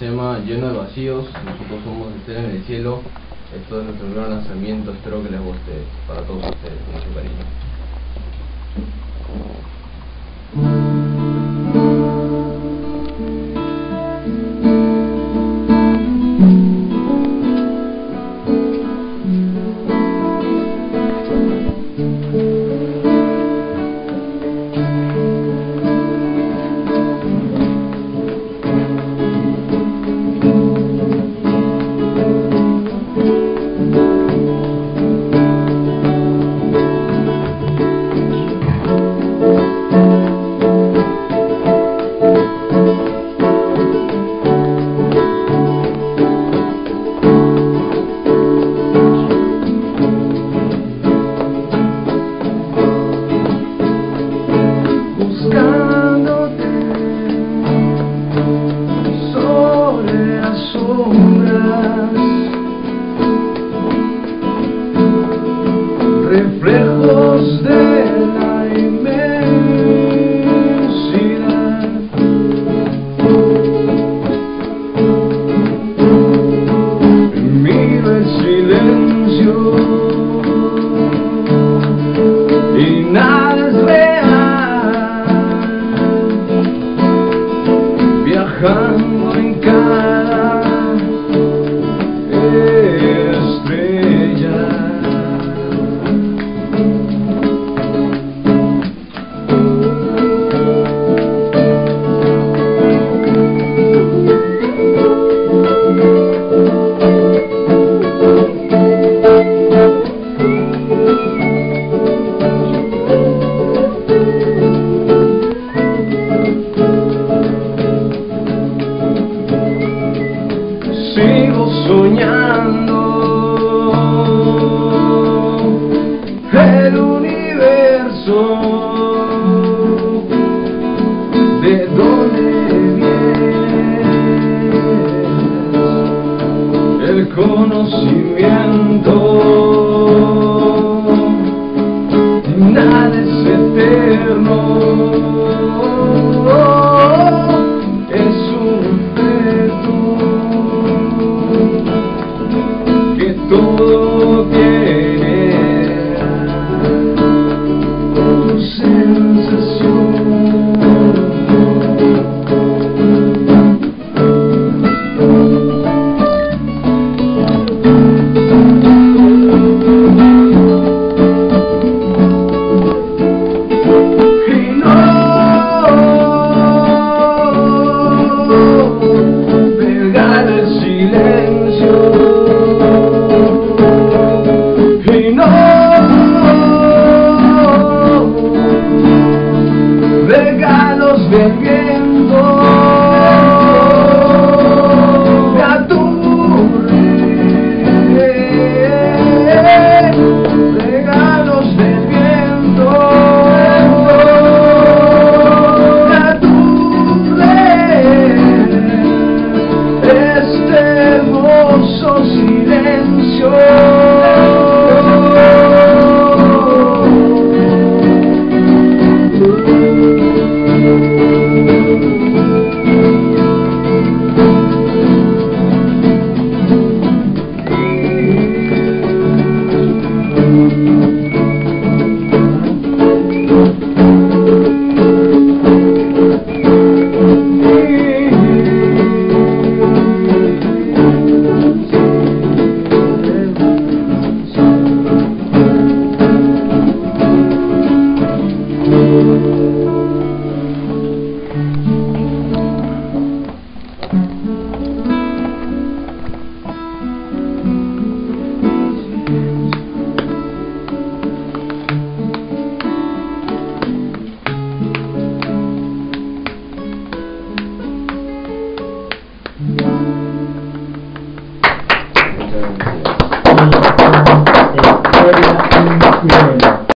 Tema lleno de vacíos, nosotros somos Stella en el Cielo. Esto es nuestro gran lanzamiento, espero que les guste. Para todos ustedes, mucho cariño. Reflejos de la inmensidad, miro el silencio y nada es real, viajando en cada estrella. Sigo soñando el universo, de donde viene el conocimiento, nada es eterno. Let